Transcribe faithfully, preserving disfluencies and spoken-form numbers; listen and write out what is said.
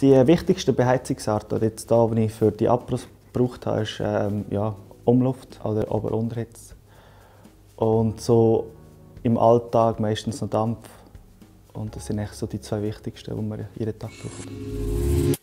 Die wichtigste Beheizungsart, oder jetzt da, die ich für die Abbrüche gebraucht habe, ist ähm, ja, Umluft oder Ober-Unterhitze. Und so im Alltag meistens noch Dampf. Und das sind echt so die zwei wichtigsten, die man jeden Tag braucht.